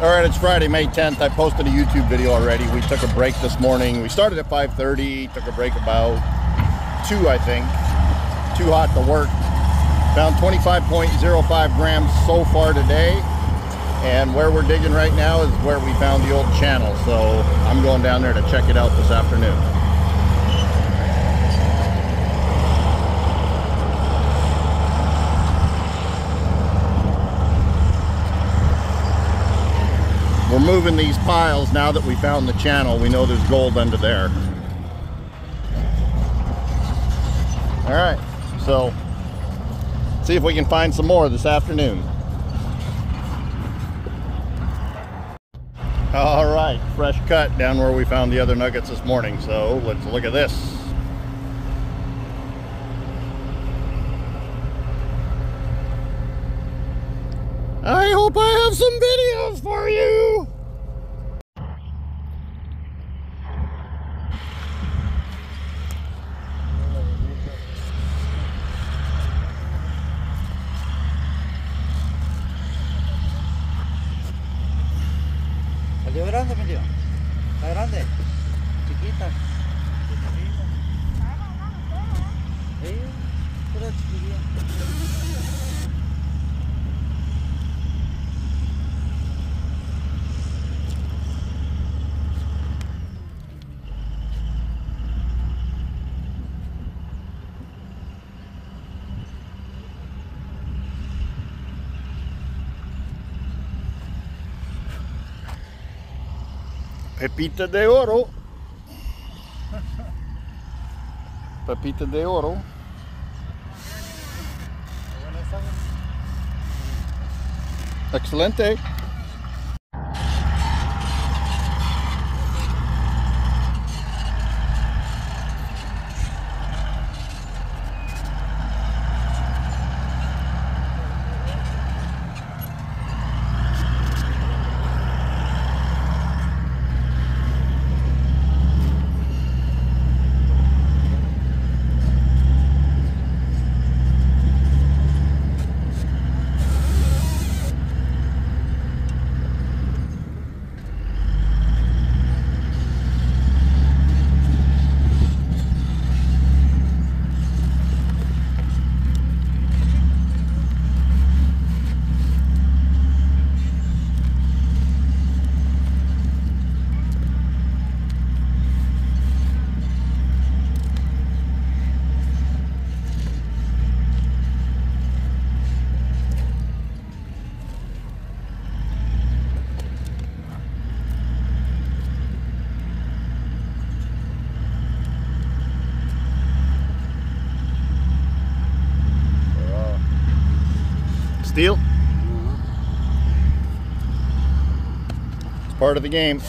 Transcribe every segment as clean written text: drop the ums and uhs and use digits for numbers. All right, it's Friday, May 10th. I posted a YouTube video already. We took a break this morning. We started at 5:30, took a break about 2, I think. Too hot to work. Found 25.05 grams so far today. And where we're digging right now is where we found the old channel. So I'm going down there to check it out this afternoon. We're moving these piles now that we found the channel. We know there's gold under there. All right, so see if we can find some more this afternoon. All right, fresh cut down where we found the other nuggets this morning. So let's look at this. I hope I have some videos for you. ¿Salió grande, mi tío? ¿Está grande? ¿Chiquita? Sí, pura chiquilla. Pepita de Oro. Pepita de Oro. Excelente. Deal? Mm-hmm. It's part of the game.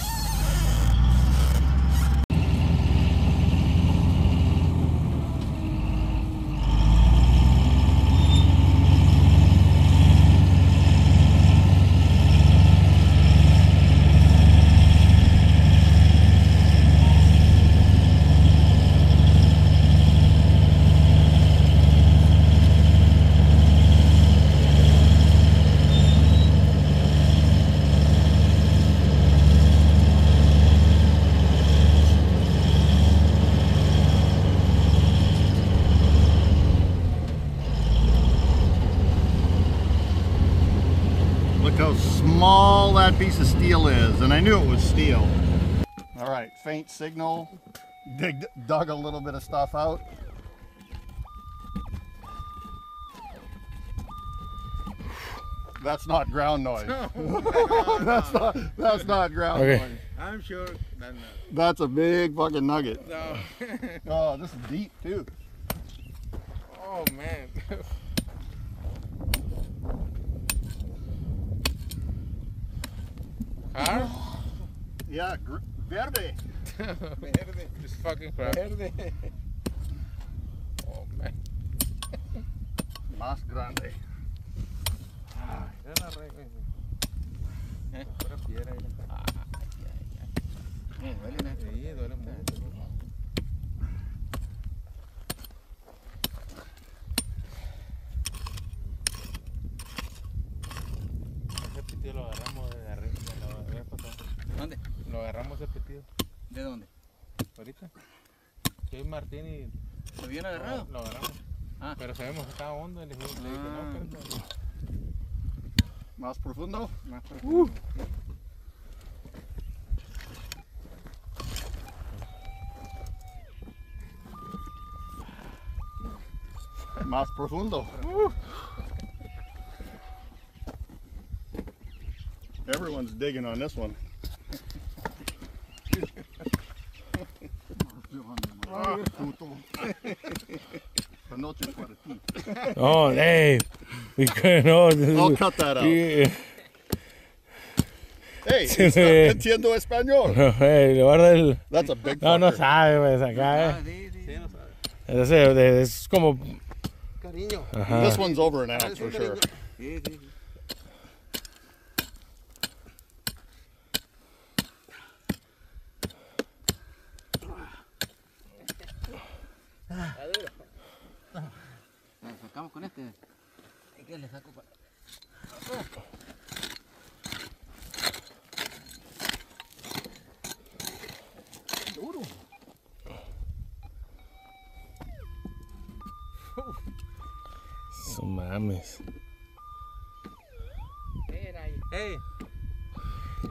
How small that piece of steel is, and I knew it was steel. All right, faint signal. Dug a little bit of stuff out. That's not ground noise. That's not ground okay. Noise. I'm sure that's a big fucking nugget. No. Oh, this is deep too. Oh man. Car? Yeah, verde. Verde. Just fucking crap. Verde. Oh man. Más grande. Ese piti lo agarramos de arriba. ¿Dónde? Lo agarramos de pitido. ¿De dónde? Ahorita. Soy Martín y... ¿Lo habían agarrado? Lo agarramos. Ah. Pero sabemos que estaba hondo y le dije, no, pero... ¿Más profundo? Más profundo. Más profundo. Everyone's digging on this one. Oh, Dave, we couldn't hold this. I'll cut that out. Yeah. Hey, he's not entiendo español. No, hey, el... That's a big fucker. No sabe, pues, acá, es como... Cariño. This one's over an ounce for sure. La sacamos con este. ¿Y qué le saco para...? Duro. Eso mames. ¿Qué era ahí? ¡Ey!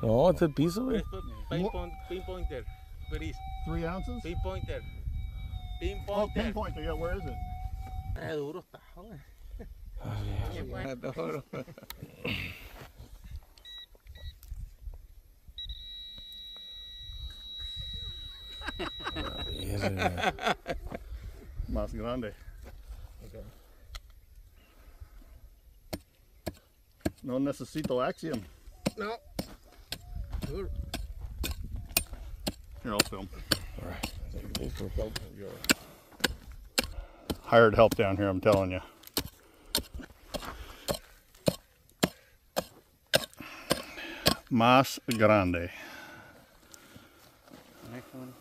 No, es el piso, güey. Pinpointer. ¿Qué es? 3 ounces? Pinpointer. Pinpointer. Oh, Pinpointer, yeah, where is it? Es duro, está, joder. Adoro. Más grande. Okay. No necesito acción. No. Sure. Here, I'll film. All right. Hired help down here, I'm telling you. Más grande. Next one.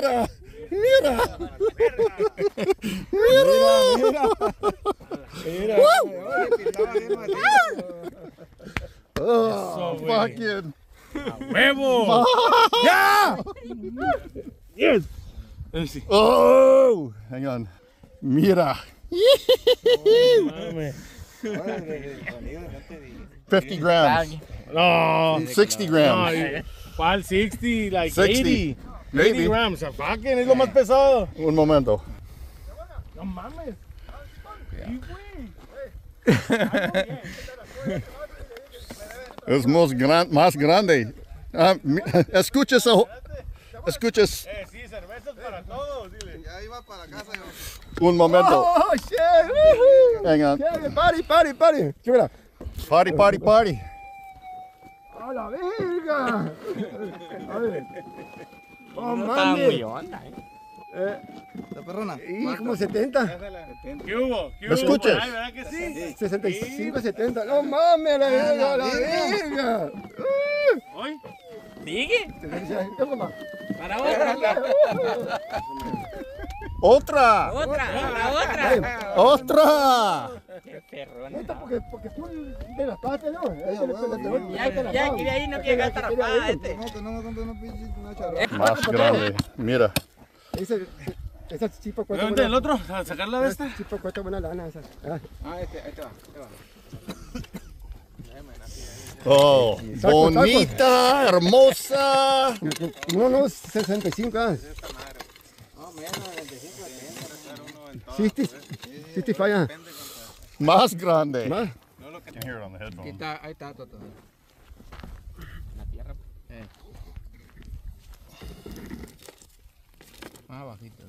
Mira, mira, mira, mira. Oh, fucking huevo. Yeah. Yes. Let me see. Oh, hang on. Mira. 50 grams. No, 60 grams. ¿Cuál 60? Like 60. 80 grams, apaguen, es lo más pesado. Un momento. No mames. Es más grande. Escuches. Escuches. Sí, cervezas para todos, dile. Ya iba para casa. Un momento. Oh, shit. Venga. Party, party, party. Mira. Party, party, party. ¡A la verga! A ver. ¡Oh, mami! ¿La perrona? ¿Y como 70? ¿Qué hubo? ¿Me escuchas? ¿Verdad que sí? 65, 70. ¡No mames, a la verga! ¡A la verga! ¿Hoy? ¿Sigue? ¡Para otra! ¡Otra! ¡Otra! ¡Otra! ¡Qué perrona! Esta porque tú de las patas, ¿no? Ya quería ahí, no quería gastar la pata este. No, pinche. Más grande, mira. Esa chipa cuesta. ¿Dónde el otro? ¿A sacarla de esta? Chipa cuesta buena lana esa. Ah, este va, este va. Oh, bonita, hermosa. No, no, 65. No, menos 95. Sí, sí, falla. Más grande. Más. Ahí está todo. La tierra. Más bajito.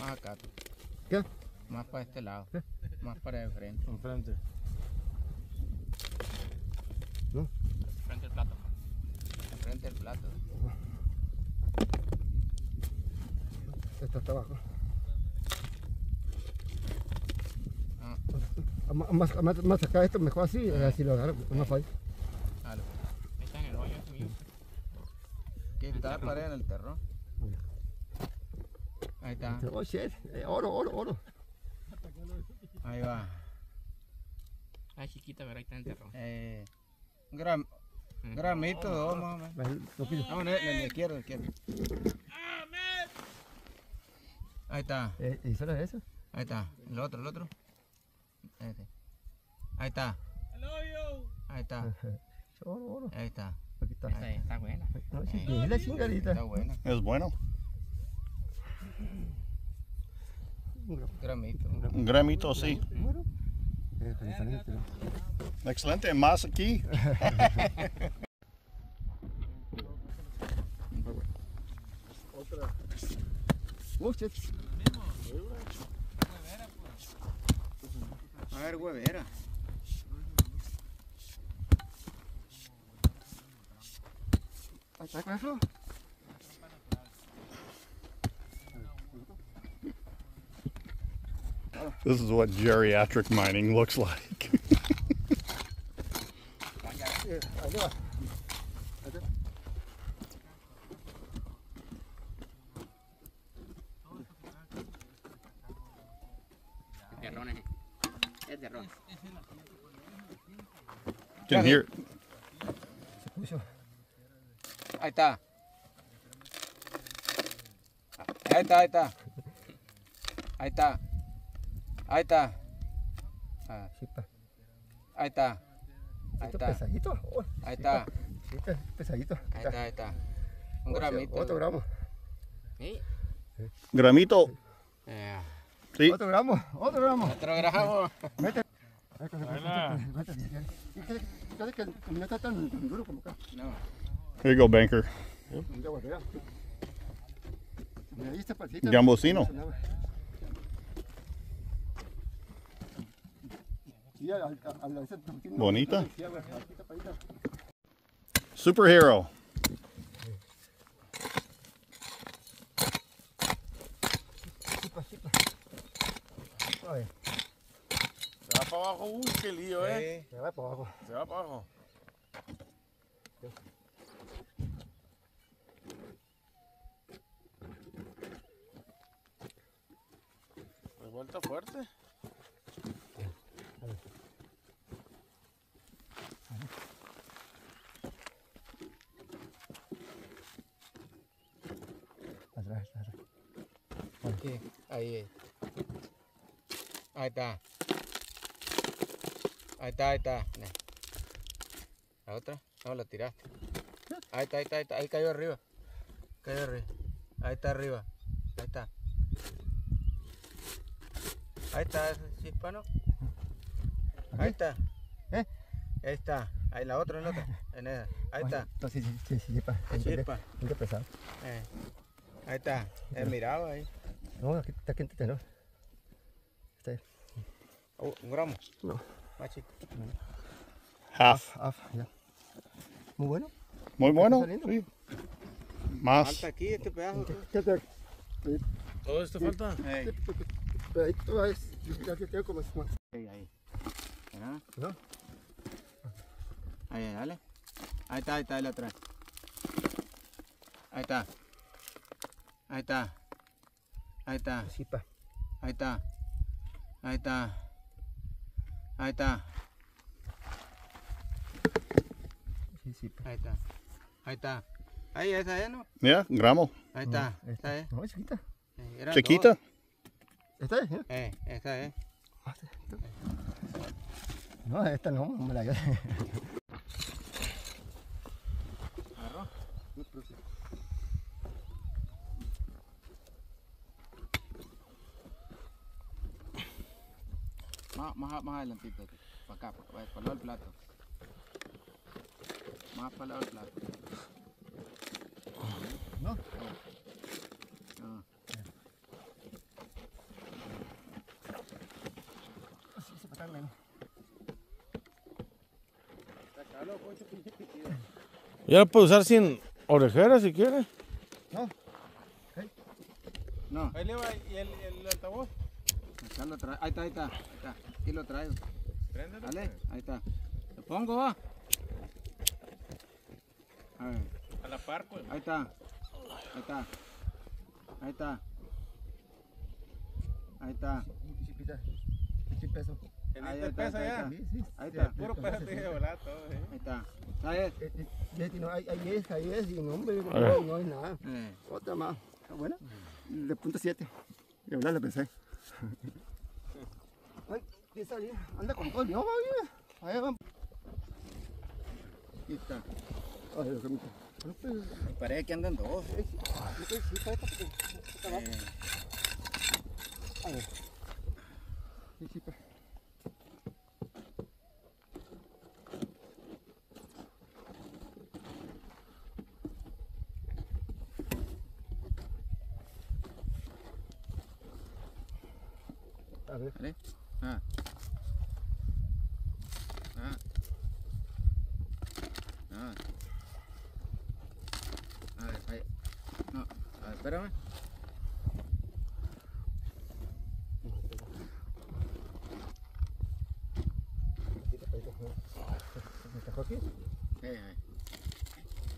Más acá. ¿Qué? Más para este lado. Más para el frente. Enfrente. ¿No? Enfrente del plato. Enfrente del plato. Esta está abajo. Más acá esto, mejor así, así lo agarro, más fácil. Ahí está en el hoyo, mío. ¿Qué está la pared en el terrón? Ahí está. Oh, shit. Oro. Ahí va. Ah, chiquita, pero ahí está en el terrón. Gramito, dos más o menos. Vamos, izquierdo. Ahí está. ¿Y solo eso? Ahí está. El otro. Este. Ahí está. Ahí está. Oro. Ahí está. Está buena. Es la chingadita. Está buena. Es bueno. Un gramito, sí. Excelente, más aquí. Otra. A ver, huevera. ¿Está con eso? This is what geriatric mining looks like. Didn't hear it. Ahí está. Ahí está. Ahí está. Pesadito. Pesadito. Ahí está. Un gramito. Otro gramo. ¿Sí? Gramito. Sí. Otro gramo. No está tan duro como acá. No. Here you go, banker. Gambusino. Bonita. Superhero. Se va para abajo, qué lío, Se va para abajo. Revuelta fuerte. Aquí, ahí. Ahí está. La otra, no la tiraste. Ahí está. Ahí cayó arriba. Ahí está arriba. Ahí está, hispano. Ahí está. Ahí está. Ahí la otra. En esa. Ahí está. Entonces chispa. Muy pesado. Ahí está. He mirado ahí. No, aquí está quentita, ¿no? Está ahí. Oh, un gramo. No. Más chico. Half. Ya. Muy bueno. Sí. Más. Falta aquí este pedazo. ¿Todo esto falta? Pero ahí todo es. Ahí. ¿No? Ahí, dale. Ahí está, el atrás. Ahí está. Ahí está. Ahí está. Ahí esa es, ¿no? Ya, gramo. Ahí está. Esta es. No, chiquita. Chiquita. Esta es, ¿no? Esta es. No, esta no, me la llevo. Más adelantito, para acá, para el lado del plato. Más para el lado del plato. ¿No? No. Así se para acá menos. Ya lo puedo usar sin orejera si quiere. No. Ahí le va y el altavoz. Acá lo traigo. Ahí está, ahí está. Aquí lo traigo. Préndelo. Dale, ahí está. Lo pongo, va. A ver. A la par, pues. Ahí está. Ahí está. Ahí está. Ahí está. $15. Ahí está. Ahí está. Puro peso te dije volar todo. Ahí está. Ahí es. Y no, hombre, no hay nada. Otra más. Está buena. De .7. Y hablar la pensé. Ay, que salí. Anda con todo el dios, va. Ahí vamos. Ahí está. Ay, lo que me parece que andan dos. A ver. A ver. ¿Vale? A ver, ahí. No, a ver, espérame. ¿Me encajó aquí? Sí,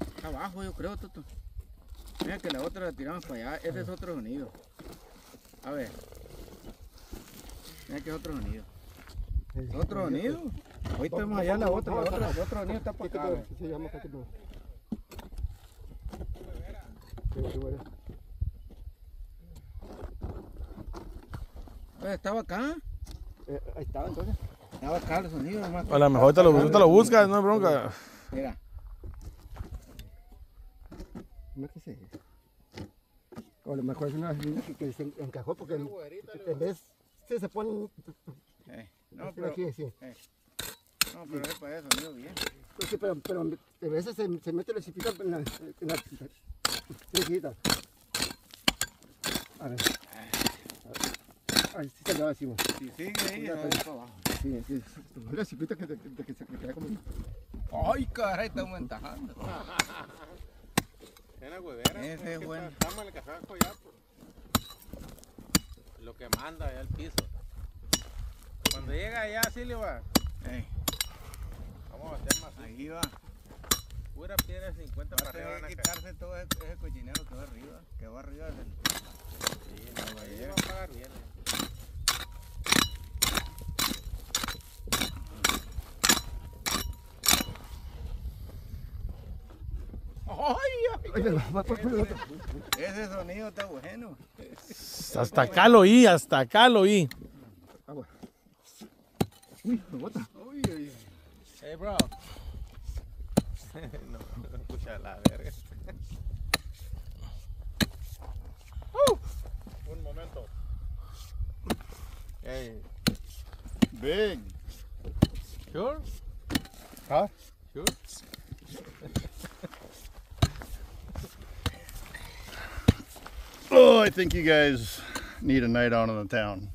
está abajo, yo creo, Toto. Mira que la otra la tiramos para allá. Ese es otro sonido. A ver. Mira que es otro sonido. ¿Otro sonido? Hoy estamos allá en la otra. El otro sonido está por acá. Se llama acá que no. ¿Estaba acá? Ahí estaba entonces. Estaba acá el sonido nomás. A lo mejor te lo buscas, no es bronca. Mira. No sé si es. O a lo mejor es una línea que se encajó porque en vez... Sí, se ponen... no, pero... Aquí, sí. No, pero es para eso, sonido bien. Pues sí, pero a veces se mete la chiquita en la... A ver. Ahí sí salió así, güey. Sí, sigue ahí, ya está abajo. Sí. La chiquita que se queda como... ¡Ay, caray! Está aumentando. Era huevera. Ese es bueno. Estamos en el cajaco ya, pues. Lo que manda allá al piso. Cuando llega allá así le va. Vamos a hacer más. Ahí va. Pura piedra 50 para arriba. Van a quitarse todo ese cochinero que va arriba. Que va arriba del... Sí, la guayera va a pagar bien. Ese sonido está bueno. Hasta acá lo oí, hasta acá lo oí. Uy, me bota. Hey, bro. No escucha la verga. Un momento. Hey. Big. Sure? Huh? Sure? Oh, I think you guys need a night out on the town.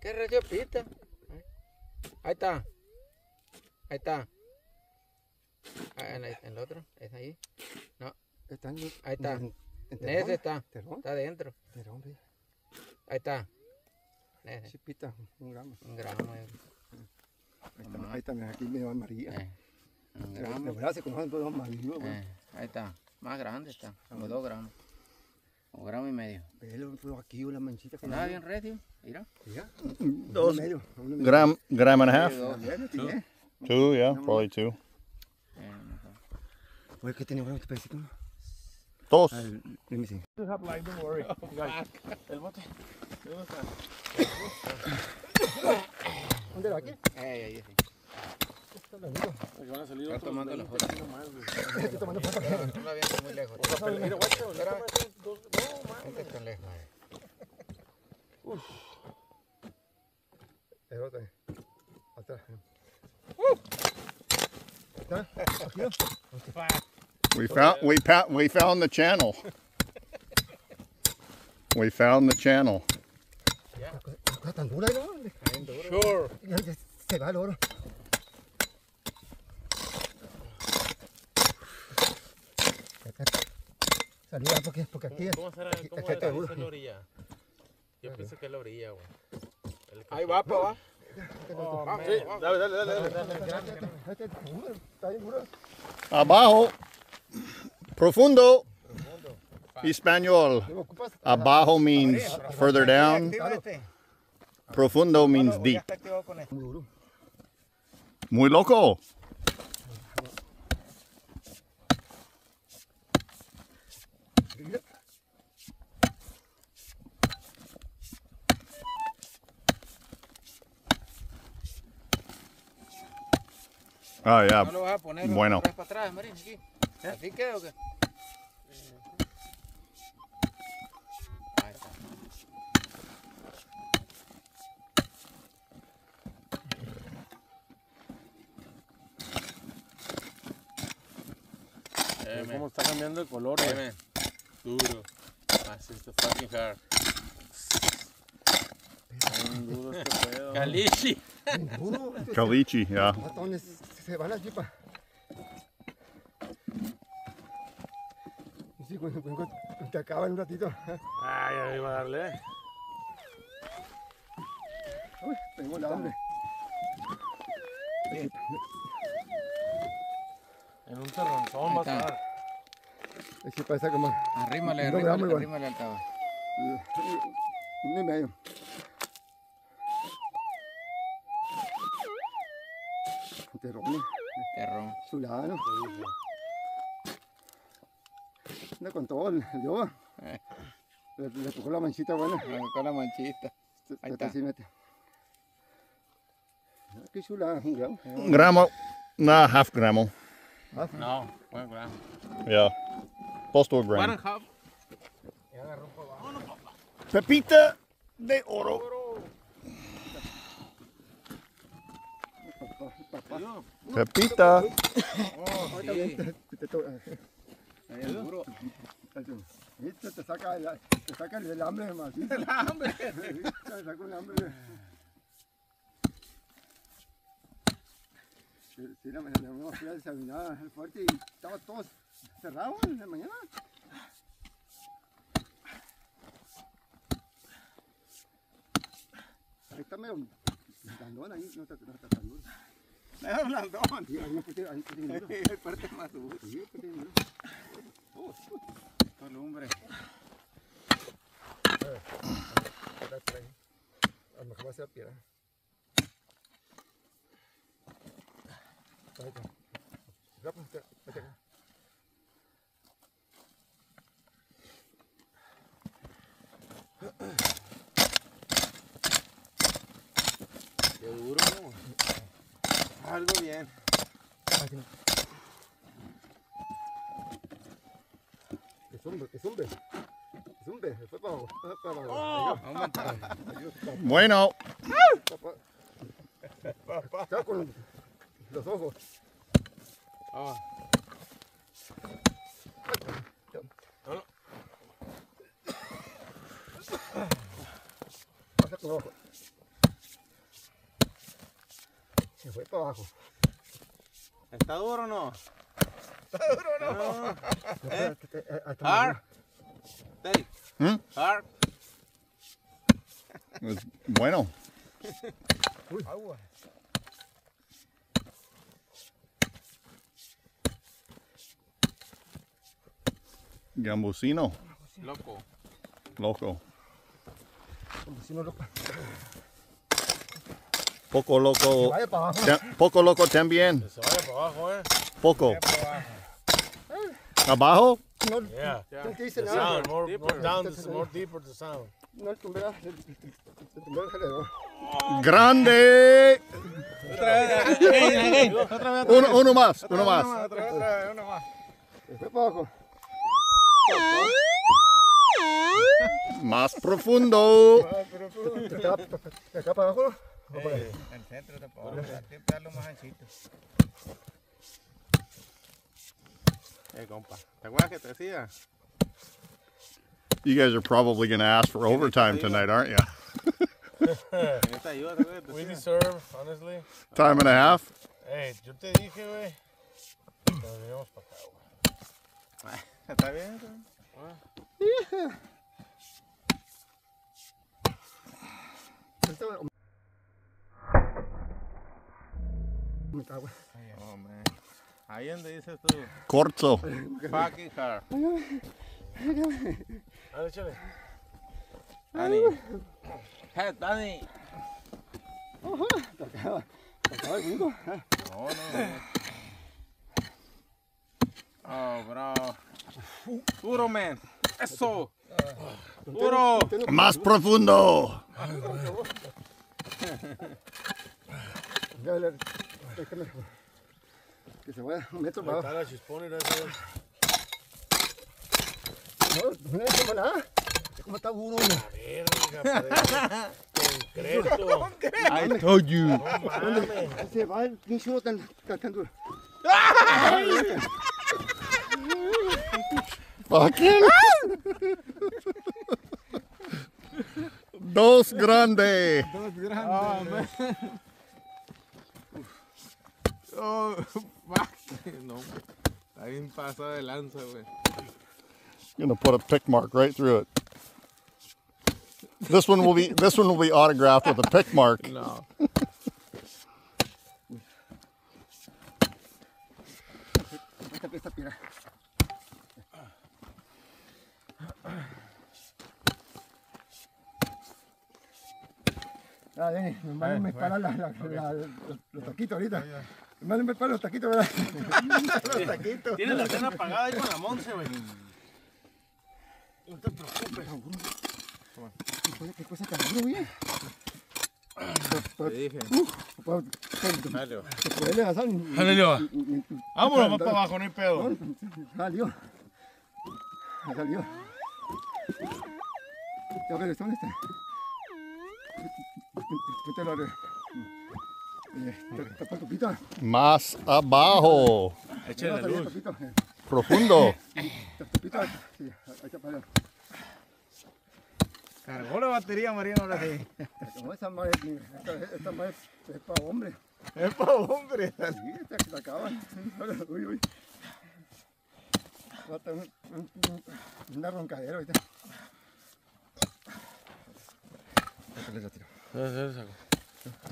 ¿Qué rayo pita? Ahí está. Ahí está. En el otro. Es ahí. No. Ahí está. En ese está. Está adentro. Ahí está. Chipita, un gramo. Ahí está. Aquí me va María. Un gramo. Ahí está. Más grande está. Como 2 gramos. 1,5 gramos. Pero aquí una manchita. Nada bien recio. Mira. 2 grams, 1.5 grams. 2, yeah, probably 2. Where can you put it? 2. Let me see. You have light, don't worry. El bote. ¿Dónde lo aquí? Ahí. Está tomando la foto. Está tomando foto. No la viendo muy lejos. Mira, guacho, mira. Gente está lejos. Uf. El otro. Atrás. Huh? We found the channel. We found the channel. Yeah. Sure. Se va el oro. Saluda porque aquí es. ¿Cómo será? ¿Cómo es la orilla? Yo pienso que es la orilla, güey. Ahí va, pa, va. Dale. Abajo. Profundo. Español. Abajo means further down. Profundo means deep. Muy loco. Ah, ya. ¿No lo vas a poner bueno para atrás, Marín? ¿Aquí? ¿Así queda o qué? Ahí está. ¿Cómo está cambiando el color? Duro. Así está fucking hard. Duro este pedo. Calichi. Calichi, ya. Se va la chipa. Sí, cuando te acaba en un ratito. Ah, ya iba a darle. Uy, tengo la hambre. En un terronzón va a estar. Es que pasa como... Arrímale al cabo. 1.5. Terrón. Chulano. Anda con todo el yoba. Le tocó la manchita buena. Le tocó la manchita. Ahí está. Qué chulada, 1 gramo. 1 gramo. No, half gramo. No, 1 gramo. Yeah. Close to 1 gram. Pepita de oro. Pepita. Oh, sí. Te saca el hambre, más. El hambre. Te saca el hambre. Sí, la misma fila desayunada, el fuerte, y estaba todo cerrado en la mañana. Ahí está medio blandón, ahí no está blandón. ¡Es blandón! ¡Es parte más duro! ¡Columbre! A lo mejor va a ser piedra. ¡Qué duro! Algo bien. Que zumbe, fue para abajo. Bueno. Está con los ojos. Pasa con los ojos. Se fue para abajo. ¿Está duro o no? ¿Está duro o no? Hard. Hard. Bueno. Agua. Gambusino. Loco. Gambusino loco. Poco loco. Poco loco también. Que se vaya para abajo, Poco. ¿Abajo? No, yeah. No te dice nada. More deeper the sound. No, el tumbeo el jaleo. ¡Grande! Otra vez. Uno más. Otra vez. Después para abajo. Más profundo. Acá para abajo. En el centro tampoco, darle más anchito. Hey, compa. ¿Te acuerdas que te decía? You guys are probably going to ask for overtime tonight, aren't you? We deserve, honestly. Time and a half? Hey, yo te dije, güey. Nos venimos para acá, güey. ¿Está bien? Yeah. Oh, man. Ahí donde dices tú. Corto. Fucking hard. A ver, échale. Dani. Hey, Dani. Te acaba el mundo. No. Oh, bro. Duro, man. Eso. Duro. Más profundo. Que se vaya un metro para abajo. No le tomo nada. ¿Cómo está duro? Concreto. I told you. No mames. Se va el pinche uno tan duro. Fucking. 2 grandes. 2 grandes. Oh, no, está bien pasado de lanza, güey. I'm gonna put a pick mark right through it. This one will be autographed with a pick mark. No. Dale, nomás me para los taquitos ahorita. Nomás me para los taquitos, ¿verdad? Los taquitos. Tienes la cena apagada ahí con la Monse, güey. No te preocupes. ¿Qué cosa tan duro, güey? Te dije. Salió. Salió. Vámonos, más para abajo, no hay pedo. Salió. Salió. Ya ves, ¿dónde está? Más abajo. Échale luz. Profundo. Cargó la batería, Mariano, ahora sí. Esta madre es para hombre. Es para hombre. Sí, esta que se acaba. Uy, uy. Una roncadera ahorita. Les atiro. Te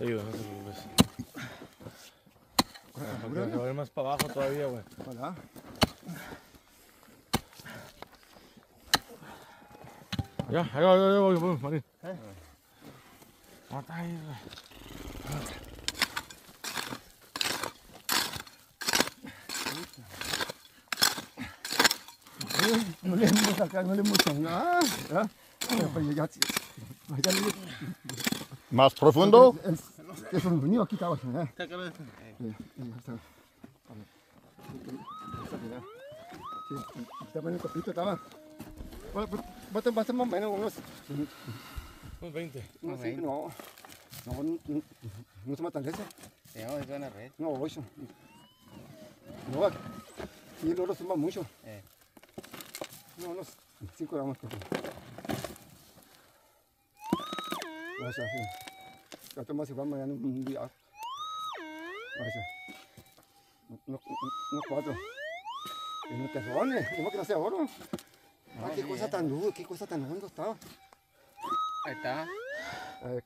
ayudo, no te preocupes. Porque va a ir más para abajo todavía, güey. Hola. Ya, ahí va, voy, Marín. Mata ahí, güey. No le hemos sacado, no le hemos sacado. ¿Ya? Pero ya, tío. Más profundo. Es un venido aquí abajo. Está bueno el copito, estaba. Va a ser más o menos unos 20. No se matan de eso. No, 8. No va. Y el oro suma mucho. No, unos 5 gramos. Vaya, sí. Ya toma si va mañana un día. Vaya. Unos 4. Y no te rones, ¿cómo que no sea oro? Ah, qué cosa tan duro, qué cosa tan hondo estaba. Ahí está. A ver,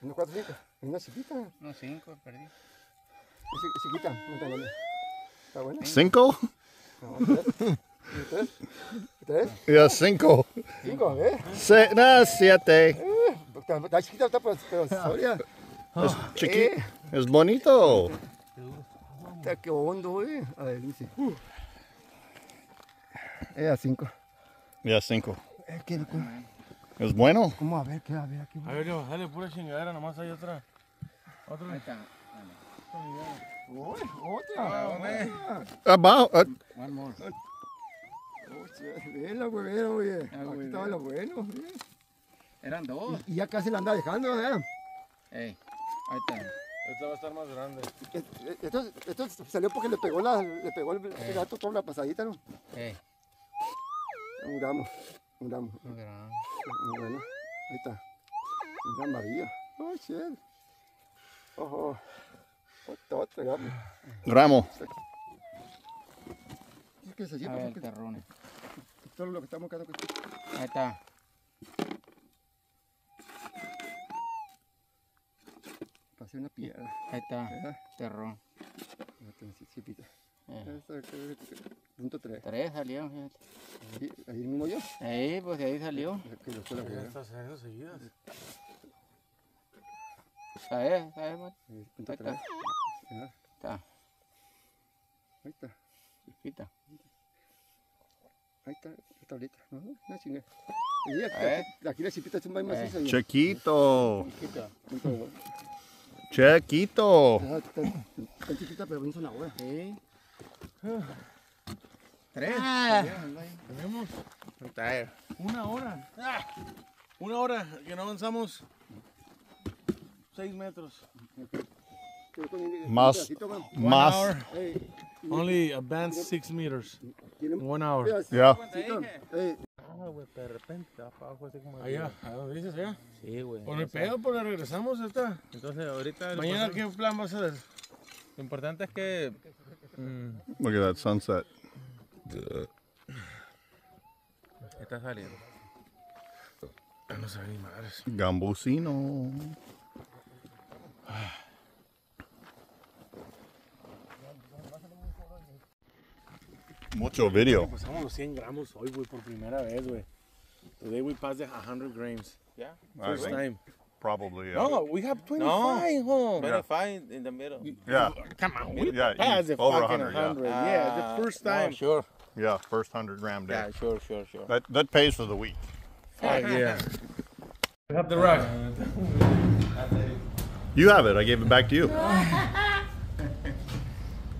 unos 4 o 5. Una chiquita. Unos 5, perdí. Chiquita, no te rones. ¿Está buena? 5? No, 3. ¿Tres? Ya, 5. 5, a ver. 7. Está chiquita, pero sobria. Es chiquito. Es bonito. Está que hondo, A ver, dice. Ya, 5. Ya, 5. Es bueno. ¿Cómo? A ver, qué, a ver, aquí. A ver, dale pura chingadera, nomás hay otra. Ahí está. Otra. Abajo. One more. Ve la huevera, oye. Aquí estaba lo bueno. Eran 2. Y ya casi la andaba dejando, ¿verdad? Ahí está. Esta va a estar más grande. Esto salió porque le pegó el gato toda la pasadita, ¿no? Miramos. Bueno, ahí está. Una amarilla. Oh, shit. Ojo. Otro ramo. ¿Qué es allí? El terrón. Todo lo que estamos buscando. Ahí está. Pasé una piedra. Ahí está. Terrón. Punto 3. 3 salió, fíjate. ¿Ahí mismo yo? Ahí, pues de ahí salió. ¿Estás haciendo seguidas? ¿Sabes, man? Punto 3. Está. Ahí está. Chiquita. Ahí está la tablita. No chingue. Aquí la chipita es un baile macizo. Chiquito. Chiquito. Está chiquita, pero bien sonadora. Tres. Tenemos. Una hora que no avanzamos. 6 metros. Más. Only advanced 6 meters. 1 hour. Yeah. Ah, güey, de repente abajo así como. Allá, ¿a dónde dices allá? Sí, güey. Por el pedo, pues regresamos hasta. Entonces, ahorita. Mañana, ¿qué plan vas a hacer? Lo importante es que. Look at that sunset. Está saliendo. No se ven ni madres. Gambusino. Mucho video. Pasamos los 100 gramos hoy, güey, por primera vez, güey. Today we passed 100 grams. Yeah? First time. Probably, yeah. No, we have 25, huh? 25 in the middle. Yeah. Come on, we passed the fucking 100. Yeah, the first time. No, sure. Yeah, first 100-gram day. Yeah, sure. That pays for the week. Yeah. You have the rock. You have it. I gave it back to you.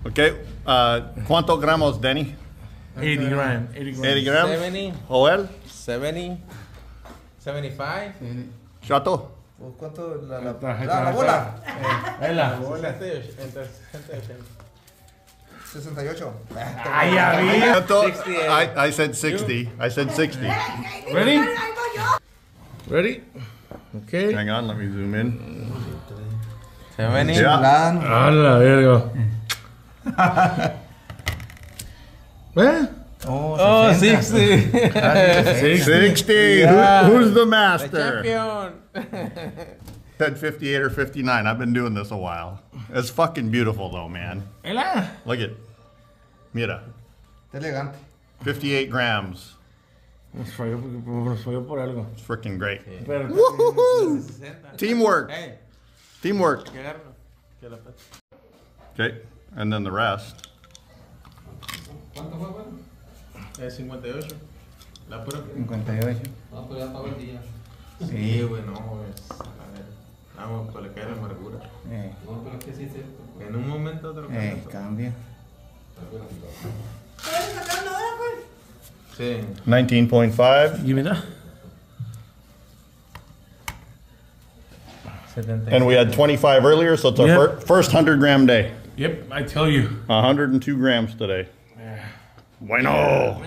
Okay. ¿Cuántos gramos, Danny? 80 grams. 80 grams. 70. Joel? 70. 75. Chato? ¿Cuánto? La bola. La bola. 68. Ay, ya vi. I said 60. Ready? Ready? Okay. Hang on, let me zoom in. 70. Ah, la verga. Oh, 60. 60. Yeah. Who's the master? The champion. Said 58 or 59. I've been doing this a while. It's fucking beautiful, though, man. Look at. Mira. 58 grams. It's freaking great. Woohoo! Teamwork. Hey. Teamwork. Okay. And then the rest. ¿Cuánto fue, bueno? 58. La pura. 58. La pura está gordilla. Sí, bueno, a ver. Vamos, le cae la amargura. No, pero es que sí, en un momento otro cambia. Cambia. ¿Puedes sacar una hora, pues? Sí. 19.5. Give me that. 70. And we had 25 earlier, so it's our first 100-gram day. Yep, I tell you. 102 grams today. Yeah. Bueno.